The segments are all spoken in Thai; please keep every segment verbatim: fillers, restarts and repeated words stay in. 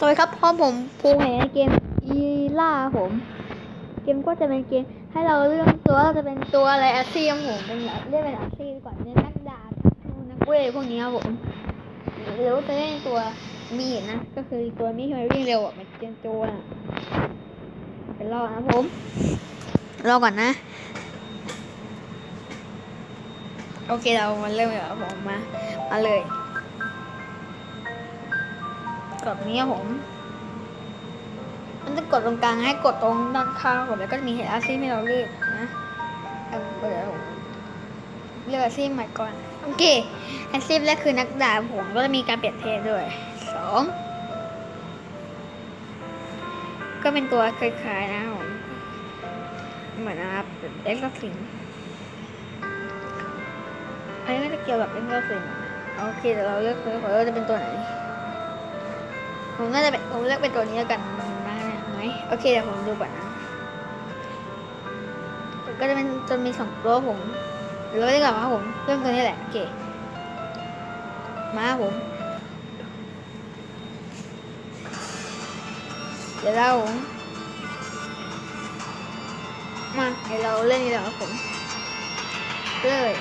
สวัสดีครับพร้อมผมภูแห่งเกมอีล่าผมเกมก็จะเป็นเกมให้เราเลือกตัวเราจะเป็นตัวอะไรอาซีมผมเป็นเรียกเป็นอาซีก่อนเนี่ยนักดาบนักเวทพวกนี้ครับผมเดี๋ยวจะเล่นตัวมีดนะก็คือตัวมีดที่มันวิ่งเร็วอ่ะมันเจนโจนอ่ะไปรอนะผมรอก่อนนะโอเคเรามาเริ่มเลยครับผมมามาเลยกดนี้ผมมันจะกดตรงกลางให้กดตรงด้านข้างผมแล้วก็มีเฮดอาซี่ให้เราเลือกนะเดี๋ยวผมเลือกอาซี่ใหม่ก่อนโอเคอาซี่แรกคือนักดาบผมก็จะมีการเปลี่ยนเทสด้วยสองก็เป็นตัวคล้ายๆนะผมเหมือนนะครับเอ็กซ์สิงอันนี้น่าจะเกี่ยวกับเอ็กซ์สิงโอเคเดี๋ยวเราเลือกเลยว่าจะเป็นตัวไหนผมน่าจะเป็นผมเลือกเป็นตัวนี้แล้วกันมาเนี่ยไหมโอเคเดี๋ยวผมดูก่อนนะก็จะเป็นจนมีสองตัวผมเลือกได้ก่อนครับผมเลือกตัวนี้แหละโอเคมาผมเดี๋ยวเรามาให้เราเล่นนี่แหละครับผมเลย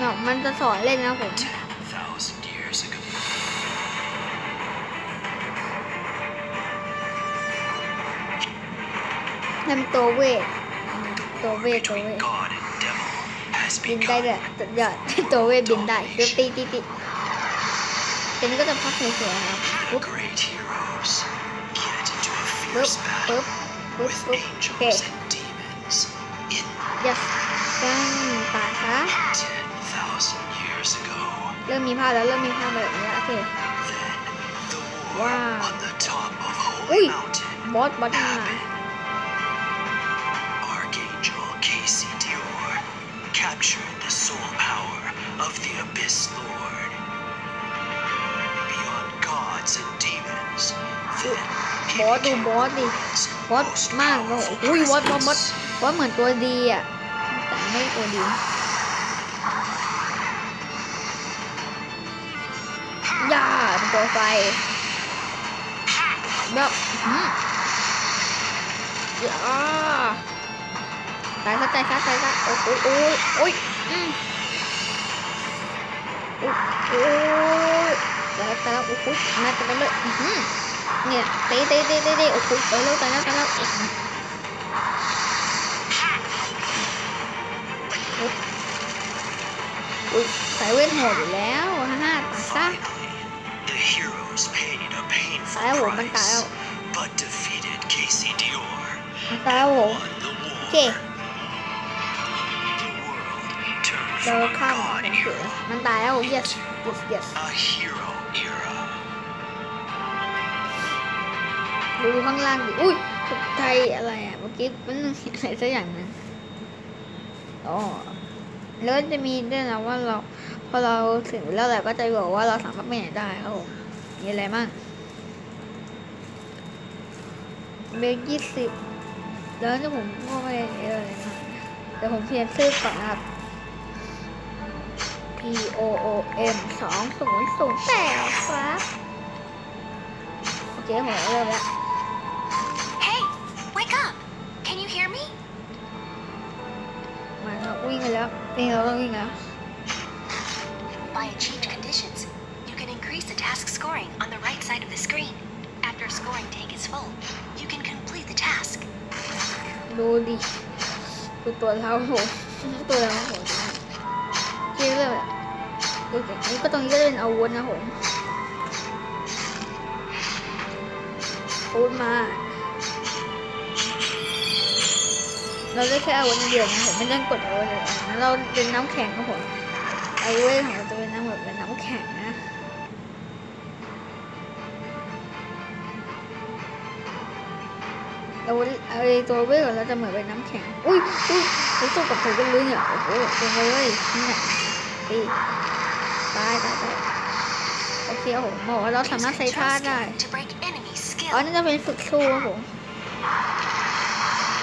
เนาะมันจะสอนเล่นนะผมทำตัวเวทตัวเวทตัวเวทบินได้เลยตัดยอดตัวเวทบินได้ตีตีตีตีเป็นก็จะพักสวยๆครับปุ๊บปุ๊บปุ๊บปุ๊บปุ๊บเกตยัดตั้งตาค่ะเริ่มมีภาพแล้วเริ่มมีภาพแบบนี้โอเคว้าวอุ้ยบอสบอสมาบอสดูบอสดิบอสมากเลยอุ้ยบอสบอสบอสบอสเหมือนตัวดีอ่ะแต่ไม่ตัวดีย่าเป็นตัวไฟแบบหืมย่าตายซะตายซะตายซะโอ้ยโอ้ยโอ้ยอืมโอ้ยตายแล้วตายแล้วโอ้ยน่าจะเป็นเลยหืมเนี่ยเตะเตะเตะเตะโอ้โหไปแล้วไปแล้วไปแล้วอุ้ยสายเวทโหดอยู่แล้วฮ่าฮ่าตายซะตายหัวมันตายแล้วมันตายหัวโอเคเดินข้ามมันตายแล้วเยสเยสดูข้างล่างดิอุ้ยไทยอะไรอ่ะเมื่อกี้มันอะไรสักอย่างนึงอ๋อแล้วจะมีด้วยนะว่าเราพอเราถึงแล้วเราก็จะบอกว่าเราสามารถไปไหนได้ครับผมมีอะไรบ้างเบลยี่สิบแล้วจะผมก็ไปอะไรนะเดี๋ยวผมเพียนซื้อก่อนนะครับ P O O M สองศูนย์ศูนย์แปดครับโอเคผมเริ่มแล้ววิ่งไปแล้วนี่เราต้องวิ่งแล้ว By achieved conditions, you can increase the task scoring on the right side of the screen. After scoring take is full, you can complete the task. ดูดิดูตัวเราโหตัวเราโหเก่งเลยดูจากนี้ก็ตรงนี้ก็จะเป็นอาวุธนะผมอาวุธมาเราได้แค่อาวุธเดียวนะผมไม่ต้องกดอาวุธเลยนะเราเป็นน้ำแข็งครับผมอาวุธของเราจะเป็นน้ำแบบเป็นน้ำแข็งนะอาวุธไอตัวเวทของเราจะเหมือนเป็นน้ำแข็งอุ้ยอุ้ยรู้สึกกับผมก็รู้เนี่ยโอ้โหเป็นไงเลยนี่แหละตีตายตายตายโอเคโอ้โหบอกว่าเราสามารถใช้ท่าได้อ๋อนี่จะเป็นฝึกสู้ครับผม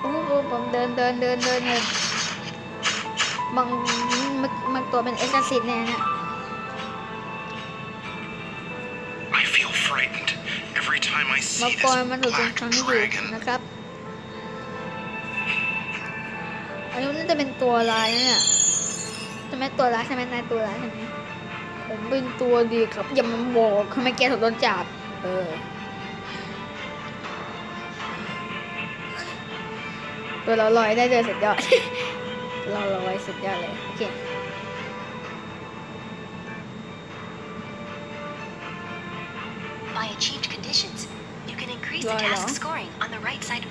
โอ้โหผมเดินเดินเดินเดินเดินบางบางตัวเป็นเอ็กซ์ซิสเนี่ยนะมังกรมันถูกจังอยู่นะครับอันนี้น่าจะเป็นตัวลายเนี่ยใช่ไหมตัวลายใช่ไหมนายตัวลายใช่ไหมผมเป็นตัวดีครับอย่ามาบอกทำไมแกถูกโดนจับเออตัวเราลอยได้เลยสุดยอดเราลอยสุดยอดเลยโอเคลอยเหรอ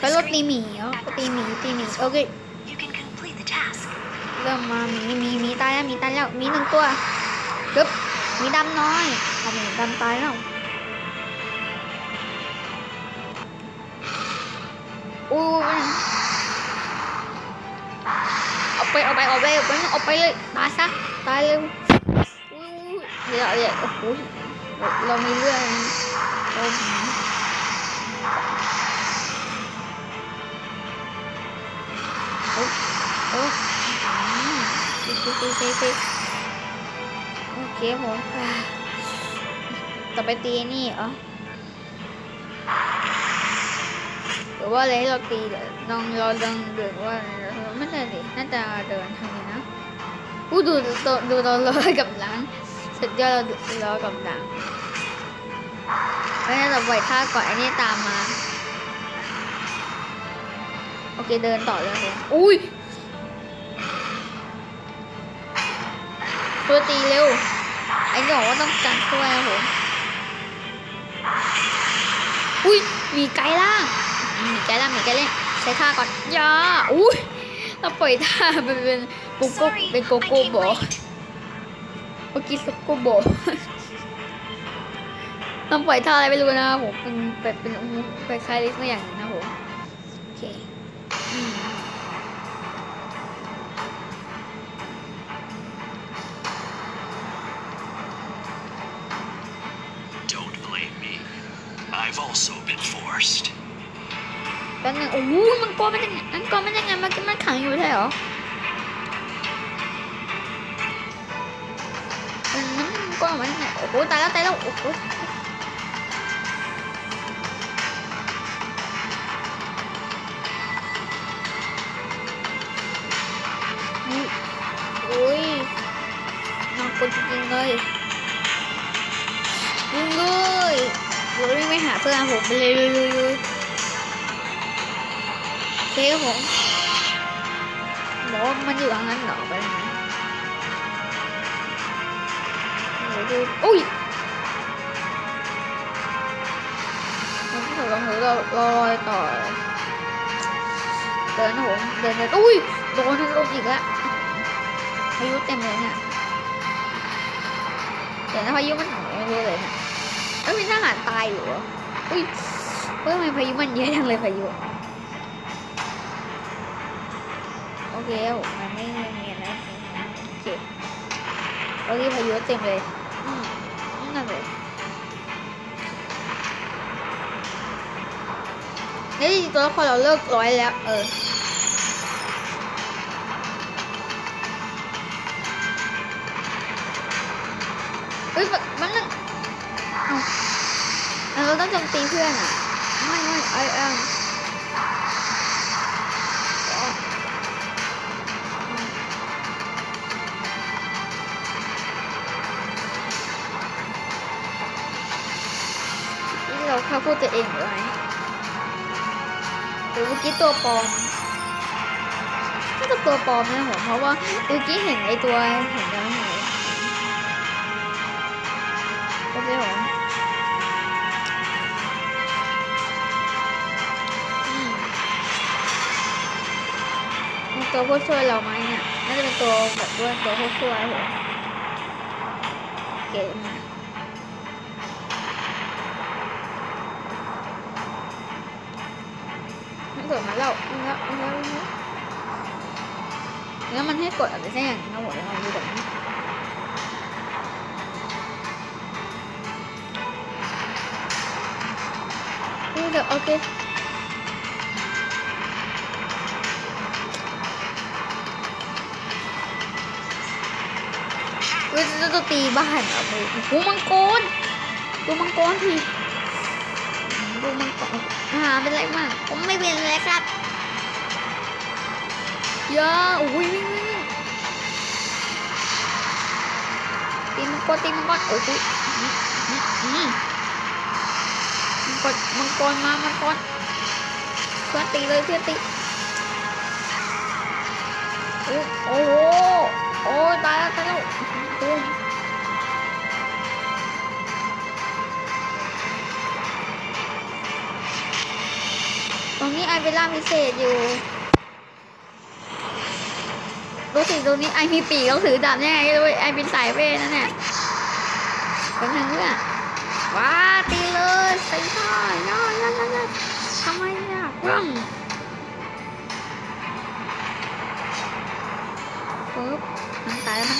ก็ลดตีหมีเหรอตีหมีตีหมีโอเคเริ่มมาหมีมีมีตายแล้วมีตายแล้วมีหนึ่งตัวปึ๊บมีดำน้อยเอาหมีดำตายแล้วอู้เอาไปเอาไปเอาไปเอาไปเอาไปเลยตายซะตายเลยอู้เดี๋ยวเดี๋ยวโอ้โหเรามีเรื่องโอ้โอเคผมต่อไปตีนี่เหรอหรือว่าอะไรให้เราตีลองเราลองเดินว่าไม่ใช่ดิน่าจะเดินทางนี้นะอู้ดูดูเราลอยกับหลังสุดยอดเราลอยกับหลังไม่ใช่เราปล่อยท่าก่อนไอ้นี่ตามมาโอเคเดินต่อเลยอุ้ยตัวตีเร็วไอ้หนอว่าต้องจัดตัวนะผมอุ้ยมีไกด์ล่างมีไกด์ล่างมีไกด์เล่นใช้ท่าก่อนย่าอุ้ยเราปล่อยท่าเป็นเป็นโกโก้เป็นโกโก้บอเมื่อกี้โกโก้บอเราปล่อยท่าอะไรไม่รู้นะผมเป็นเป็นเป็นเป็นคล้ายลิสต์อย่างนี้นะผมโอเคแล้วไงโอ้โหมันกลัวมันยังไงมันกลัวมันยังไงมันมันขังอยู่ใช่หรอมันกลัวมันยังไงโอ้โหตายแล้วตายแล้วโอ้โหอุ้ยน่ากลัวจริงๆเลยยิงเลยเราวิ่งไปหาเพื่อนผมไปเลยเลยเฮ้ยผมบอกว่ามันอยู่อันนั้นหรอไปไหนอุ้ยมันก็ลองหรือเราลอยต่อเดินผมเดินเดินอุ้ยโดนทั้งลมอีกแล้วพายุเต็มเลยเนี่ยเดี๋ยวนะพายุมันหายไปเลยเนี่ยเอ้ยมีทหารตายอยู่เหรออุ้ยเฮ้ยทำไมพายุมันเยอะจังเลยพายุโอเคมันไม่มีอะไรโอเคโอเคพายุเต็มเลยอืมนั่นเลยเฮ้ยตัวละครเราเลิกร้อยแล้วเออเฮ้ยมันนั่นเราต้องโจมตีเพื่อนอ่ะไม่ไม่ไอ้เออเขาพูดตัวเองหรือไงหรือเมื่อกี้ตัวปลอมก็จะตัวปลอมนะผมเพราะว่าเมื่อกี้เห็นไอตัวเห็นแล้วไงก็ได้ผมตัวผู้ช่วยเราไหมเนี่ยน่าจะเป็นตัวแบบด้วยตัวผู้ช่วยผมเก๋มา มันให้กดอะไรสักอย่างนะผมจะลองดูก่อนนะนี่เดี๋ยวโอเคอุ้ยจะตีบ้านอ่ะมึงกูมังกรกูมังกรทีกูมังกรหาเป็นไรมากผมไม่เป็นไรครับย่าอุ้ยวิ่งวิ่งตีมังกรตีมังกรโอ้โหมังกรมังกรมามังกรเพื่อตีเลยเพื่อตีโอ้โหโอ้ตายแล้วตายแล้วตรงนี้ไอเป็นล่าพิเศษอยู่รู้สึกตรงนี้ไอมีปีกเขาถือดาบยังไงด้วยไอเป็นสายเวทนั่นแหละกำลังเมื่อว้าตีเลยใส่ท่อย่อย่อย่อย่อทำไมเนี่ยกล้องปึ๊บมันตายแล้ว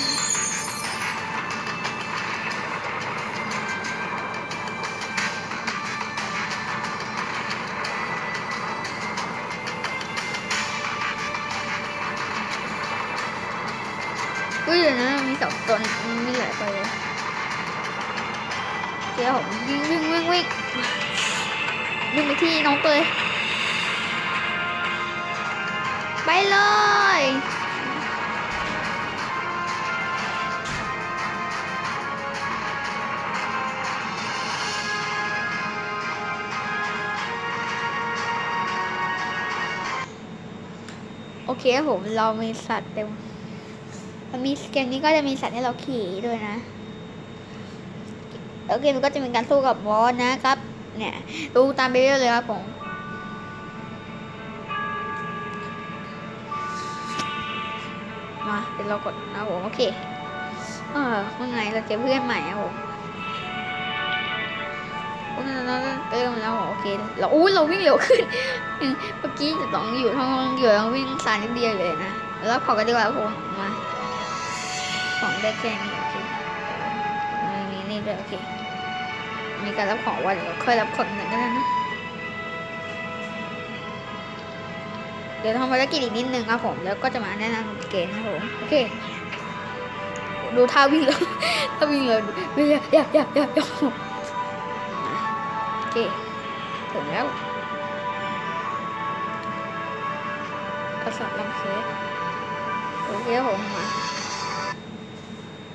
อุ้ยเดี๋ยวนะมีสองตัวมีหลายตัวเลยเดี๋ยวผมวิ่งวิ่งวิ่งวิ่งวิ่งไปที่น้องเตยไปเลยโอเคครับผมเรามีสัตว์เต็มมันมีเกมนี้ก็จะมีสัตว์ให้เราขี่ด้วยนะแล้วเกมก็จะมีการสู้กับมอสนะครับเนี่ยดูตามไปเรื่อยเลยครับผมมาเดี๋ยวเรากดนะผมโอเคเออว่าไงเราเจอเพื่อนใหม่ครับผมโอ้ยเราเติมแล้วโอเคเราอู้เราวิ่งเร็วขึ้นเมื่อกี้จะต้องอยู่ท้องอยู่เราวิ่งสายนิดเดียวเลยนะแล้วขอกันดีกว่าครับผมมาของได้แค่นี้โอเคมีนี่ด้วยโอเคมีการรับของว่าเดี๋ยวค่อยรับของกันก็ได้นะเดี๋ยวทำภารกิจอีกนิดนึงครับผมแล้วก็จะมาแนะนำเกมครับผมโอเคดูท่าวิ่งเลยท่าวิ่งเลยวิ่งยาวยาวยาวยาวโอเคถึงแล้วกระสับลำเส้นโอเคผมมา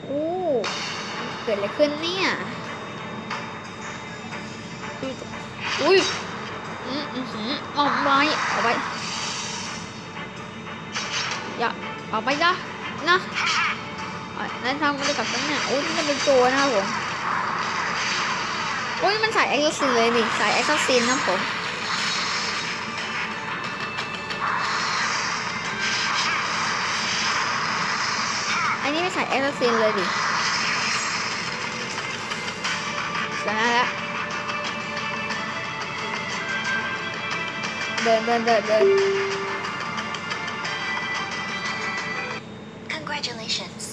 โอ้เกิดอะไรขึ้นเนี่ยอุ้ยอืมอืมอืมออกไปออกไปอย่าออกไปจ้ะนะนั่นทำมันจะกลับตั้งหน้าอุ้ยมันเป็นโจรนะครับผมอุ้ยมันใส่แอคซ์ซีนเลยดิใส่แอคซ์ซีนนะผมอันนี้ไม่ใส่แอคซ์ซีนเลยดิชนะแล้วเดินเดินเดินเดิน Congratulations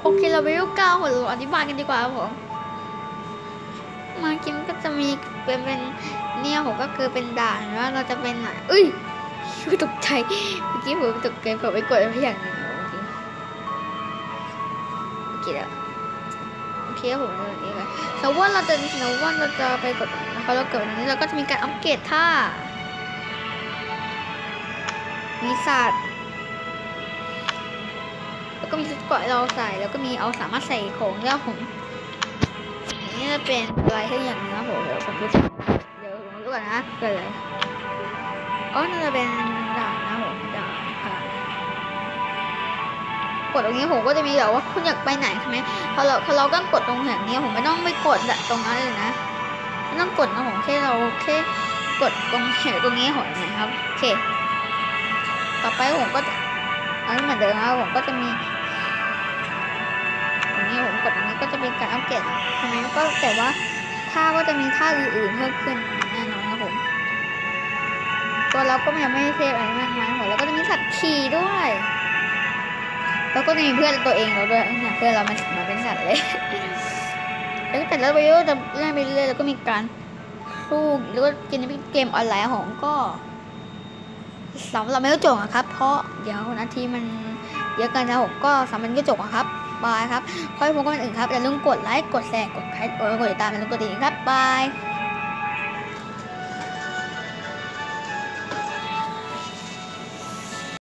โอเคเราไปรูปเก้าหัวอธิบายกันดีกว่าครับผมมาคิมก็จะมีเป็นเป็นเนี่ยผมก็คือเป็นด่านว่าเราจะเป็นไหนเอ้ยคือตกใจเมื่อกี้ผมตกใจผมไปกดอะไรอย่างนึงโอเคแล้วโอเคครับผมเองเลยแต่ว่าเราจะแต่ว่าเราจะไปกดพอเราเกิดนี้เราก็จะมีการอัปเกรดท่ามีศาสตร์แล้วก็มีชุดเกราะเราใส่แล้วก็มีเอาสามารถใส่ของได้ผมนี่จะเป็นอะไรให้อย่างนึงนะผมเดี๋ยวผมดูเดี๋ยวผมดูก่อนนะเกิดอะไรอ๋อน่าจะเป็นด่านนะผมด่านค่ะกดตรงนี้ผมก็จะมีแบบว่าคุณอยากไปไหนใช่ไหมพอเราพอเราก็กดตรงอย่างนี้ผมไม่ต้องไม่กดตรงนั้นเลยนะไม่ต้องกดนะผมแค่เราแค่กดตรงแถวตรงนี้หอยนะครับโอเคต่อไปผมก็อันนี้เหมือนเดิมนะผมก็จะมีตรงนี้ผมกดตรงนี้ก็จะเป็นการอัปเกรดใช่ไหมก็แต่ว่าท่าก็จะมีท่าอื่นๆเพิ่มขึ้นแน่นอนนะผมก็ ตัวเราก็ยังไม่เซฟอะไรมากมายหัวเราก็จะมีสัตว์ขี่ด้วยแล้วก็จะมีเพื่อนตัวเองเราด้วยเนี่ยเพื่อนเรามันมาเป็นสัตว์เลยแล้วก็แต่ละไปเรื่อยแต่เล่นไปเรื่อยแล้วก็มีการสู้แล้วก็กินเกมออนไลน์ของก็สำหรับไม่จบอะครับเพราะเดี๋ยวนาทีมันเยอะเกินนะผมก็สำหรับไม่จบอะครับบายครับค่อยพบกันอื่นครับอย่าลืมกดไลค์กดแชร์กดไลค์กดติดตามอย่าลืมกดติดตามครับบาย